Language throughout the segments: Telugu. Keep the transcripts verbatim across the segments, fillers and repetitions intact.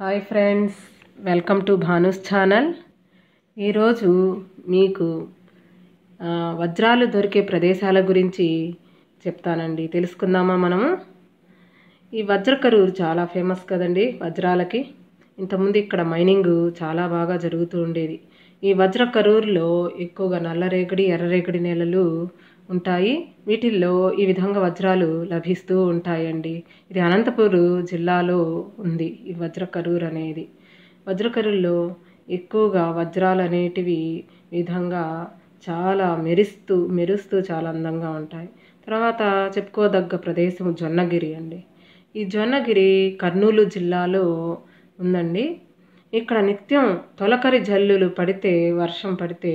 Hi friends, welcome to Bhanu's channel. ఈరోజు మీకు వజ్రాలు దొరికే ప్రదేశాల గురించి చెప్తానండి, తెలుసుకుందామా మనము. ఈ వజ్ర కరూర్ చాలా ఫేమస్ కదండి వజ్రాలకి. ఇంతకుముందు ఇక్కడ మైనింగ్ చాలా బాగా జరుగుతూ ఉండేది. ఈ వజ్ర కరూర్లో ఎక్కువగా నల్లరేగడి, ఎర్రరేగడి నేలలు ఉంటాయి. వీటిల్లో ఈ విధంగా వజ్రాలు లభిస్తూ ఉంటాయండి. ఇది అనంతపూర్ జిల్లాలో ఉంది ఈ వజ్ర కరూర్ అనేది. వజ్ర కరూర్లో ఎక్కువగా వజ్రాలు అనేటివి విధంగా చాలా మెరుస్తూ మెరుస్తూ చాలా అందంగా ఉంటాయి. తర్వాత చెప్పుకోదగ్గ ప్రదేశం జొన్నగిరి అండి. ఈ జొన్నగిరి కర్నూలు జిల్లాలో ఉందండి. ఇక్కడ నిత్యం తొలకరి జల్లులు పడితే, వర్షం పడితే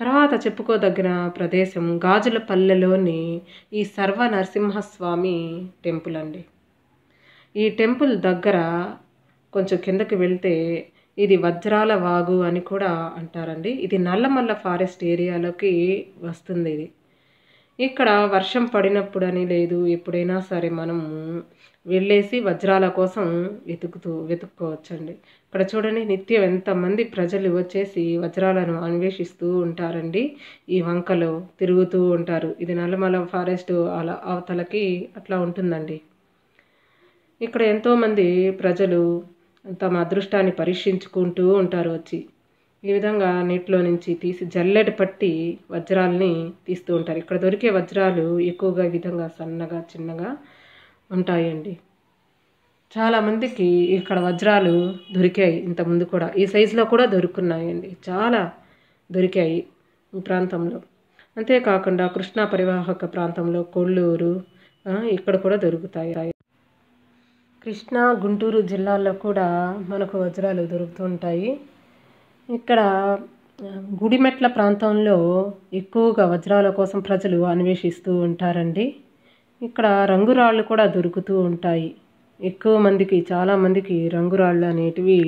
తర్వాత చెప్పుకోదగిన ప్రదేశం గాజులపల్లెలోని ఈ సర్వ నరసింహస్వామి టెంపుల్ అండి. ఈ టెంపుల్ దగ్గర కొంచెం కిందకి వెళ్తే ఇది వజ్రాల వాగు అని కూడా అంటారండి. ఇది నల్లమల్ల ఫారెస్ట్ ఏరియాలోకి వస్తుంది. ఇది ఇక్కడ వర్షం పడినప్పుడని లేదు, ఎప్పుడైనా సరే మనము వెళ్ళేసి వజ్రాల కోసం వెతుకుతూ వెతుక్కోవచ్చండి. ఇక్కడ చూడండి, నిత్యం ఎంతమంది ప్రజలు వచ్చేసి వజ్రాలను అన్వేషిస్తూ ఉంటారండి. ఈ వంకలో తిరుగుతూ ఉంటారు. ఇది నల్లమల ఫారెస్ట్ అలా అవతలకి అట్లా ఉంటుందండి. ఇక్కడ ఎంతోమంది ప్రజలు తమ అదృష్టాన్ని పరీక్షించుకుంటూ ఉంటారు వచ్చి. ఈ విధంగా నీటిలో నుంచి తీసి జల్లెడ పట్టి వజ్రాలని తీస్తూ ఉంటారు. ఇక్కడ దొరికే వజ్రాలు ఎక్కువగా ఈ విధంగా సన్నగా చిన్నగా ఉంటాయండి. చాలామందికి ఇక్కడ వజ్రాలు దొరికాయి, ఇంతకుముందు కూడా ఈ సైజులో కూడా దొరుకున్నాయండి, చాలా దొరికాయి ఈ ప్రాంతంలో. అంతేకాకుండా కృష్ణా పరివాహక ప్రాంతంలో కొల్లూరు ఇక్కడ కూడా దొరుకుతాయి. కృష్ణా, గుంటూరు జిల్లాల్లో కూడా మనకు వజ్రాలు దొరుకుతూ ఉంటాయి. ఇక్కడ గుడిమెట్ల ప్రాంతంలో ఎక్కువగా వజ్రాల కోసం ప్రజలు అన్వేషిస్తూ ఉంటారండి. ఇక్కడ రంగురాళ్ళు కూడా దొరుకుతూ ఉంటాయి. ఎక్కువ మందికి, చాలామందికి రంగురాళ్ళు అనేటివి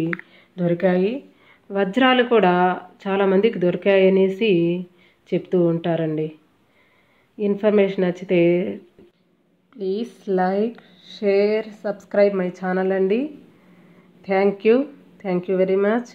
దొరికాయి. వజ్రాలు కూడా చాలామందికి దొరికాయి అనేసి చెప్తూ ఉంటారండి. ఇన్ఫర్మేషన్ నచ్చితే please like, share, subscribe my channel అండి. Thank you, thank you very much.